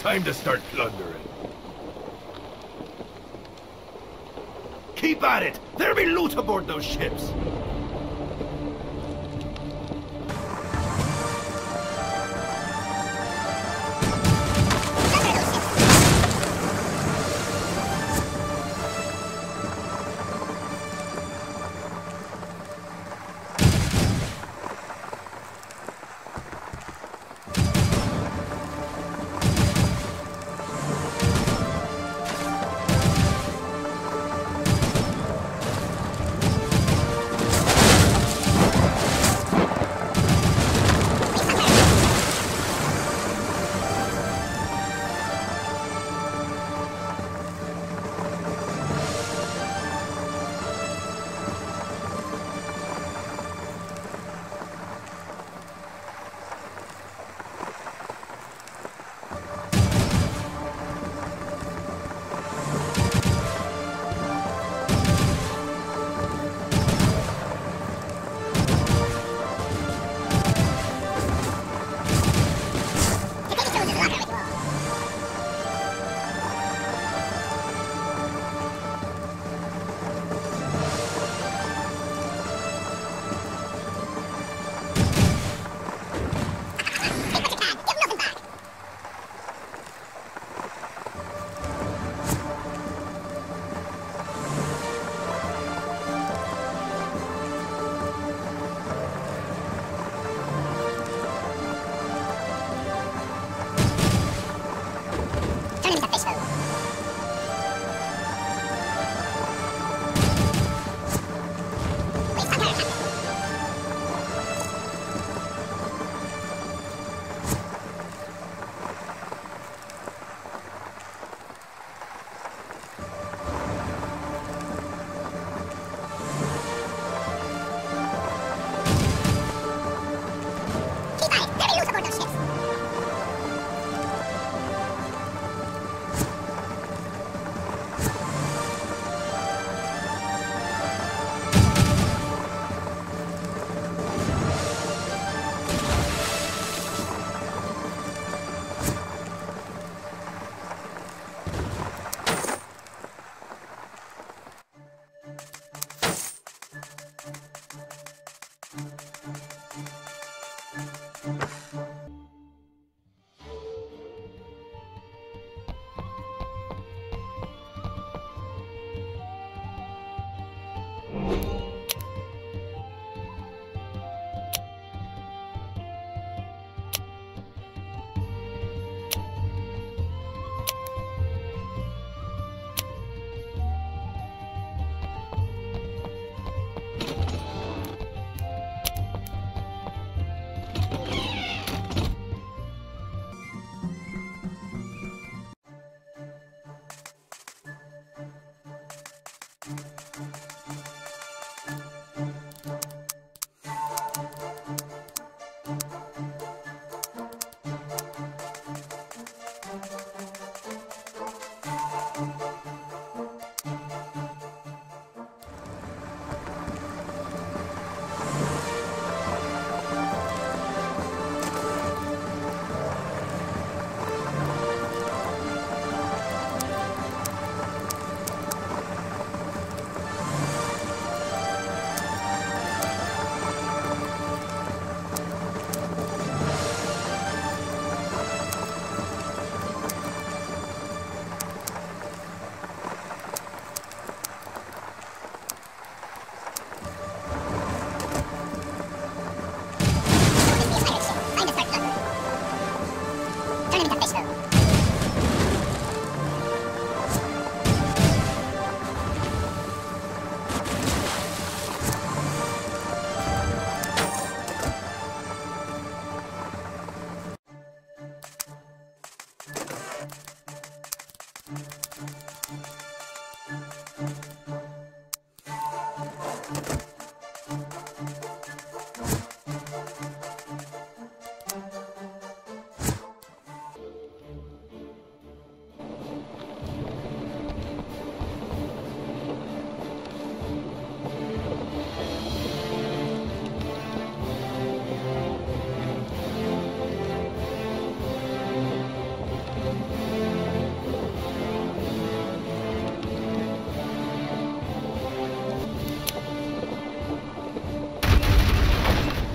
Time to start plundering. Keep at it! There'll be loot aboard those ships!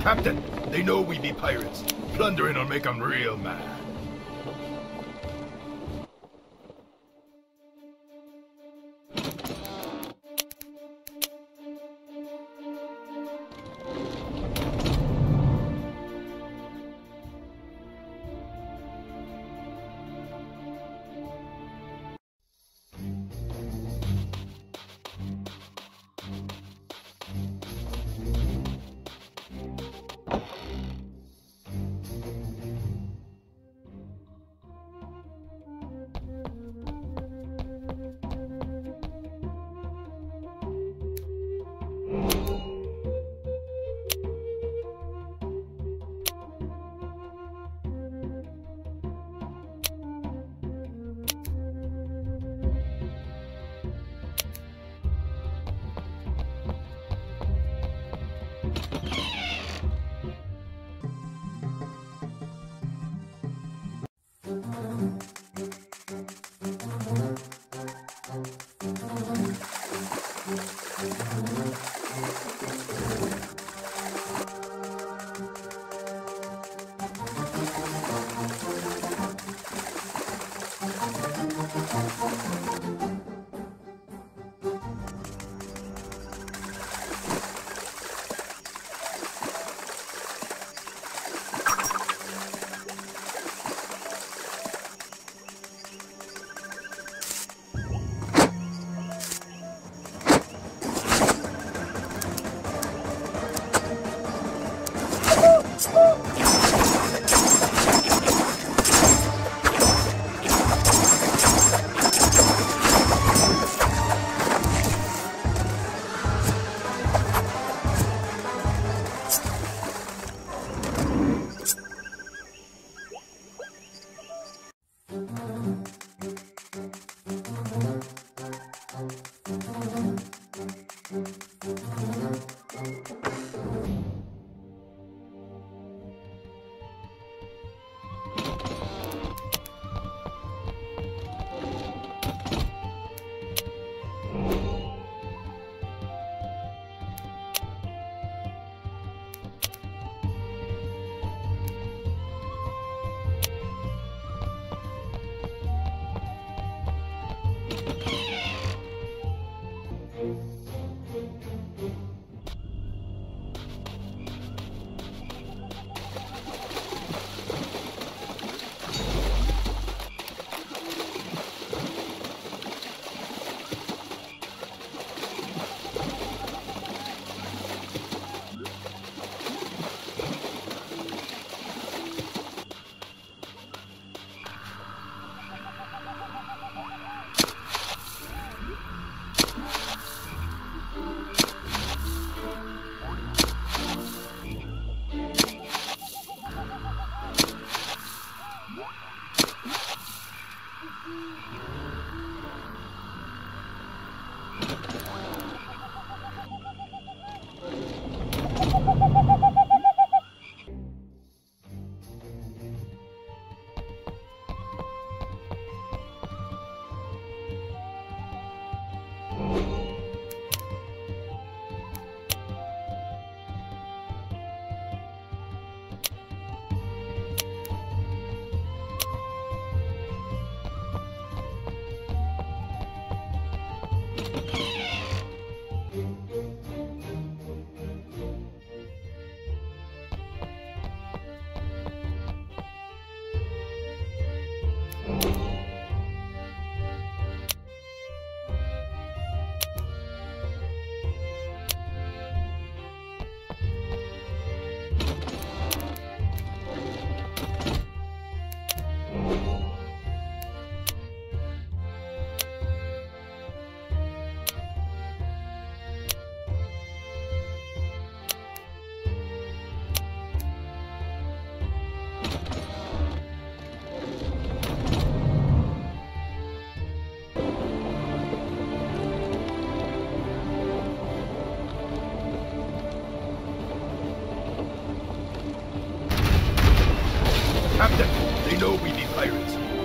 Captain, they know we be pirates. Plundering will make them real mad.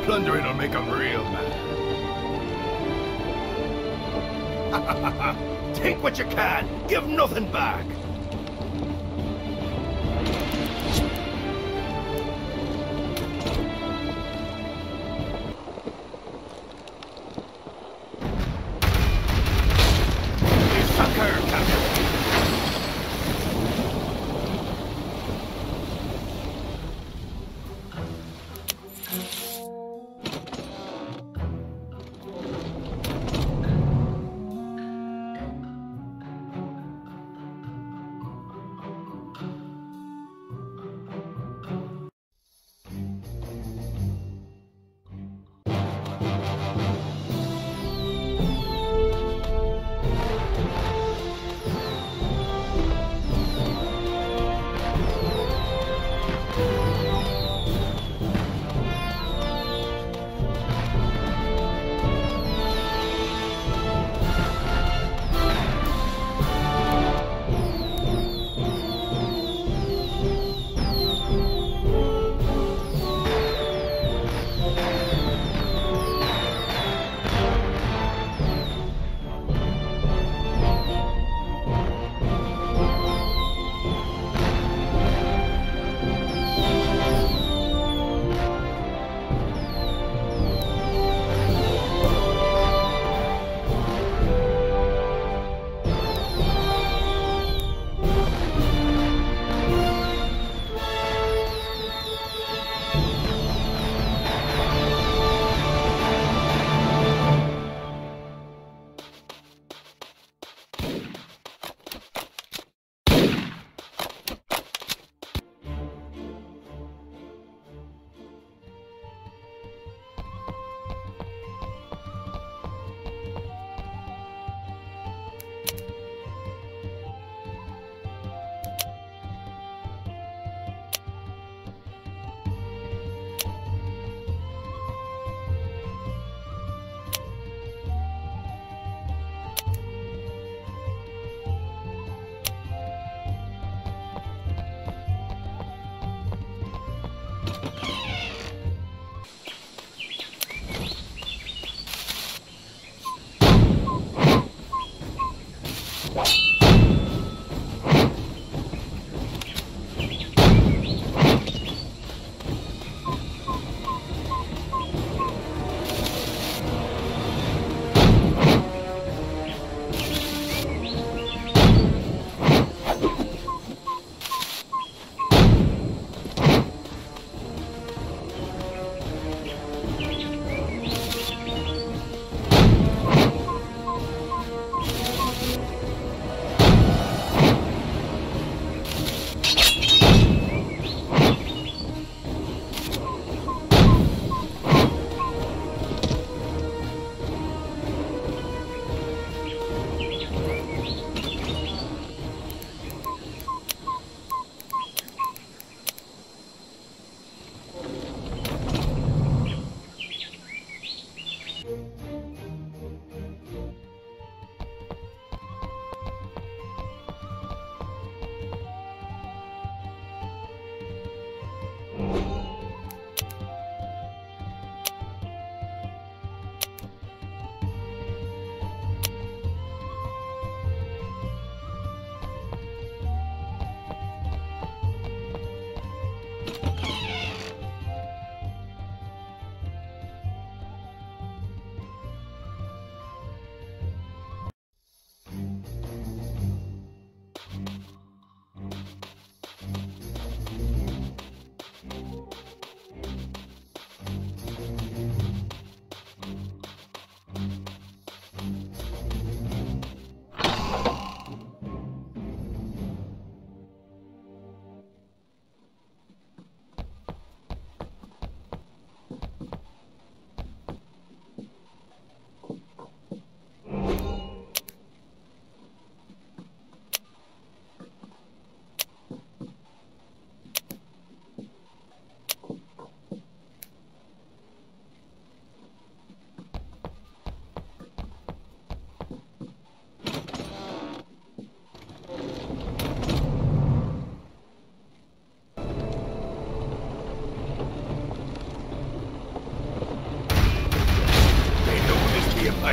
Plundering will make them real mad. Take what you can, give nothing back.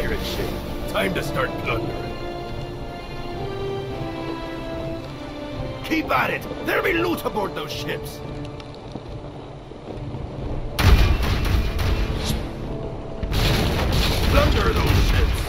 pirate ship. Time to start plundering. Keep at it! There'll be loot aboard those ships! Plunder those ships!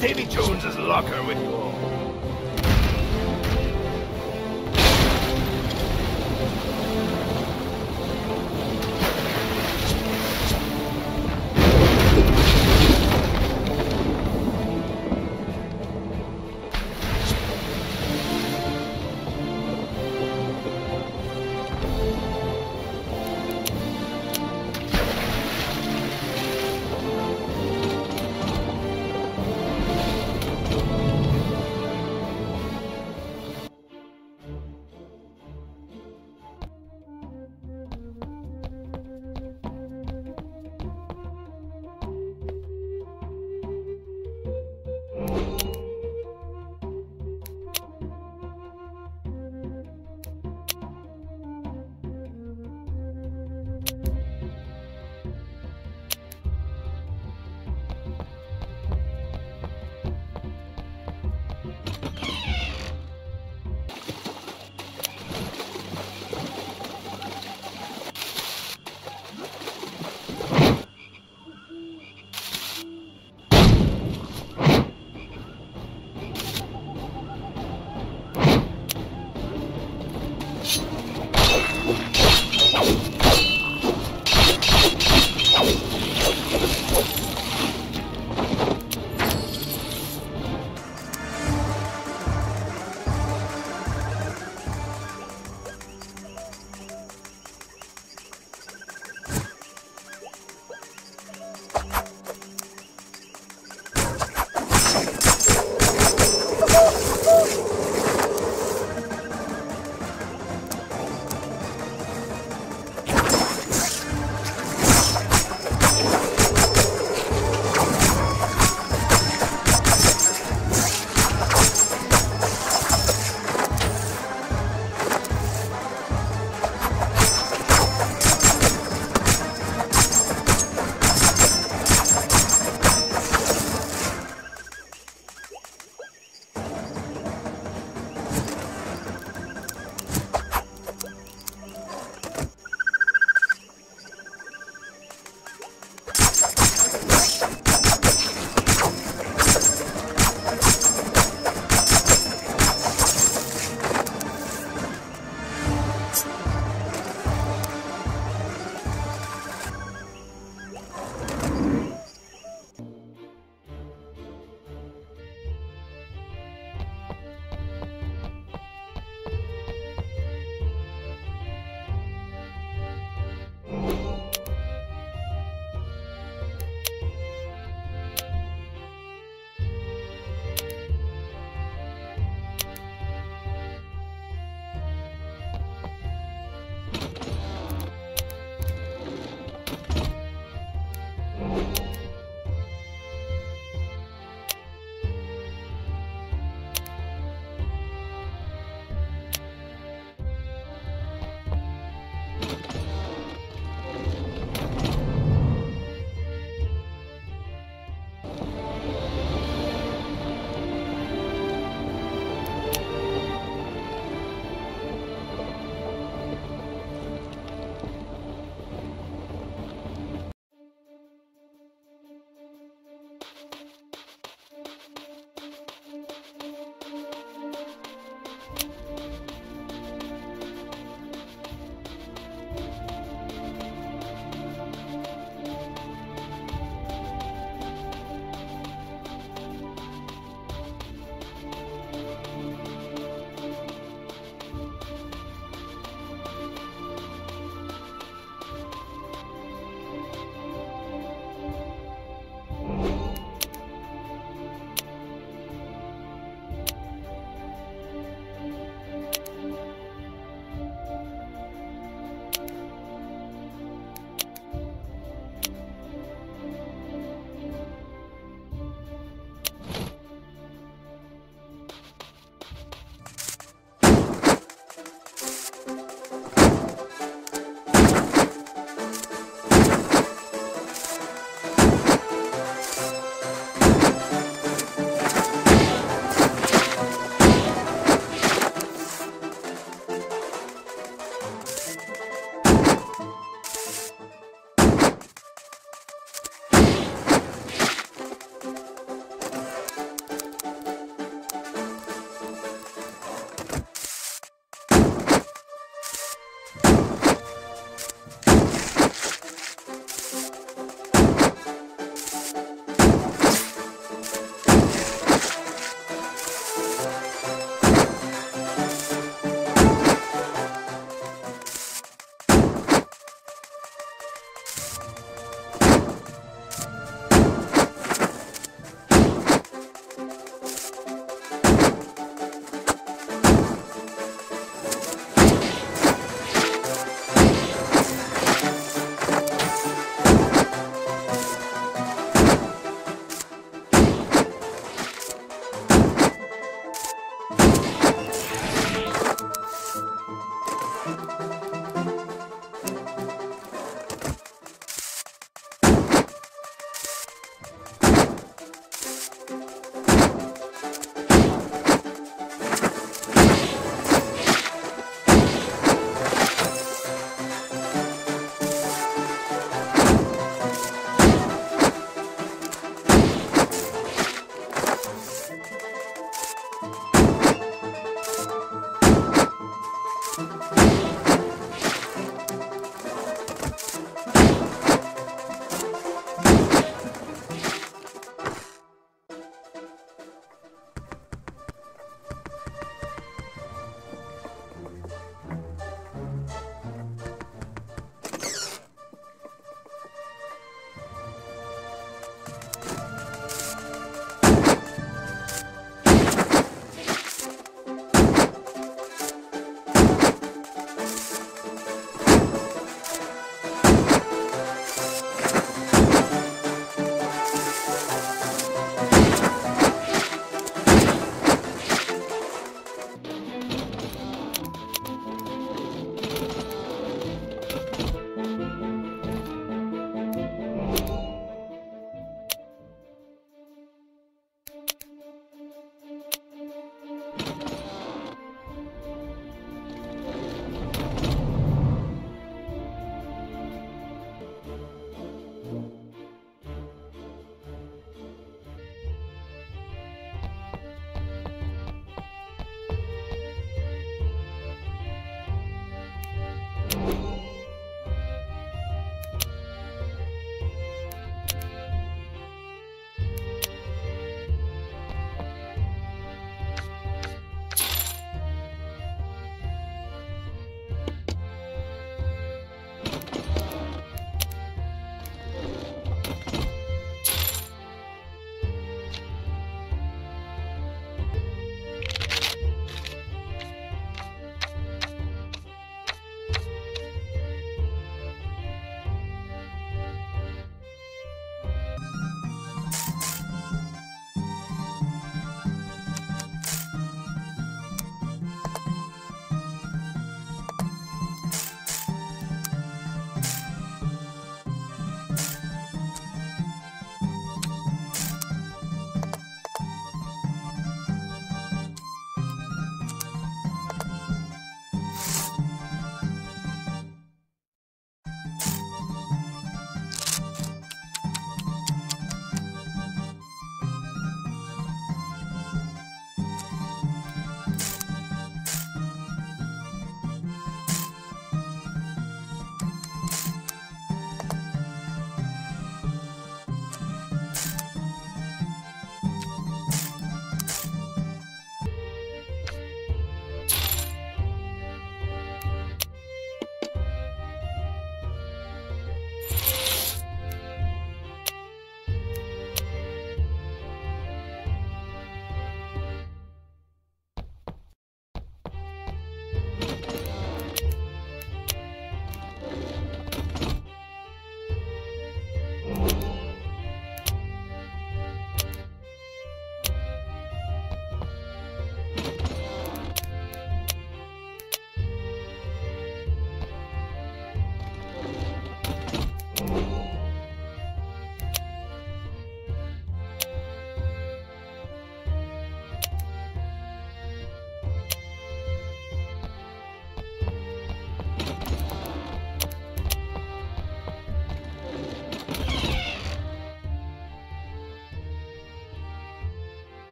Davy Jones's locker with you all.